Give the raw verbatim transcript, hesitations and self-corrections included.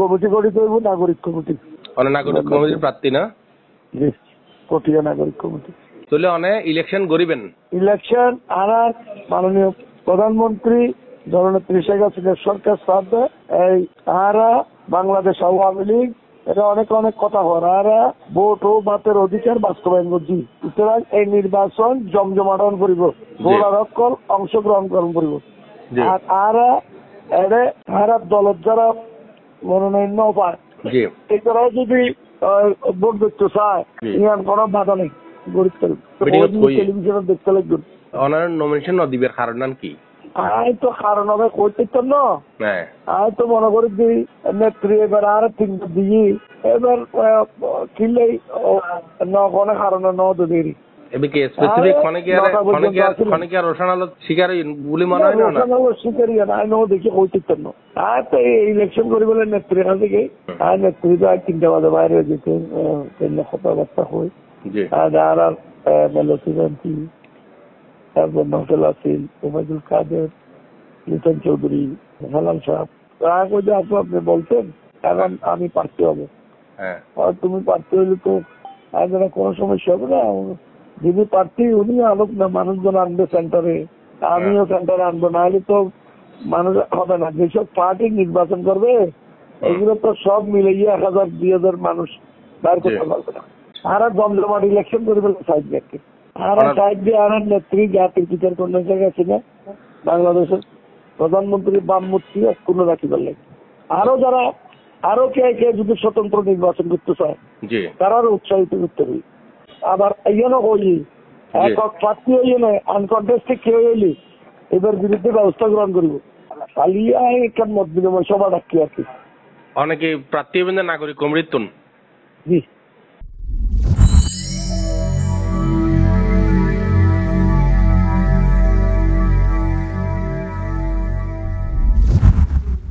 Committee গড়ি করব নাগরিক কমিটি। অনে নাগরিক কমিটির প্রার্থী না? জি, কোটিয়া নাগরিক কমিটি। তাহলে অনে ইলেকশন গড়িবেন? ইলেকশন আর মাননীয় প্রধানমন্ত্রী জননেত্রী শেখ হাসিনা সরকার সাথে এই আরা বাংলাদেশ আওয়ামী লীগ এটা অনেক অনেক কথা হওয়ার আরা ভোট ও বাতের অধিকার বাস্তবায়ন করছি। সুতরাং এই নির্বাচন জমজমাটন করিব, গোলা রক্ষল অংশগ্রহণ গ্রহণ করিব। আর আরা এরে আরা দলত যারা মনোনয়ন না পায় এটারাও যদি ভোট দিতে চায় ইয়ার কোনো বাধা নেই। গরিব টেলিভিশনে দেখতে লাগবে অনার নমিনেশন না দিবের কারণ কি? আয় তো কারণ হবে করতে তো না, আয় তো মনে করি যে নেত্রী এবার আর তিনটা দিয়ে এবার কিনলে না কোনো কারণে না দেরি চৌধুরী সালাম সাহেব আপনি বলতেন এখন আমি প্রার্থী হবো, তুমি প্রার্থী হলে তো কোনো সমস্যা হবে না। যিনি প্রার্থী উনি আলোক না মানুষজন আনবে সেন্টারে, আমিও সেন্টারে আনবো, নাহলে তো মানুষ হবে না। যেসব পার্টি নির্বাচন করবে এগুলো তো সব মিলে এক হাজার দুই হাজার মানুষ বার করতে পারবে না। আর জমজমাট ইলেকশন করে ফেলবে সাইড ব্যাগকে। আর সাইড দিয়ে আর নেত্রী জাতির পিতার কন্যা শেখ হাসিনা বাংলাদেশের প্রধানমন্ত্রী বাম মূর্তি পূর্ণ রাখি পারলেন। আরো যারা আরো কে কে যদি স্বতন্ত্র নির্বাচন করতে চায় তারা উৎসাহিত করতে হবে। আবার ইয়েও হইলি একক প্রার্থী হইয়ে নয় আনকন্টেস্টে কেউ হইলি এবার বিরুদ্ধে ব্যবস্থা গ্রহণ করবো। খালি একটা মত বিনিময় সভা ডাকি আর কি। অনেকে প্রার্থী হবেন নাগরিক কমিটির। জি।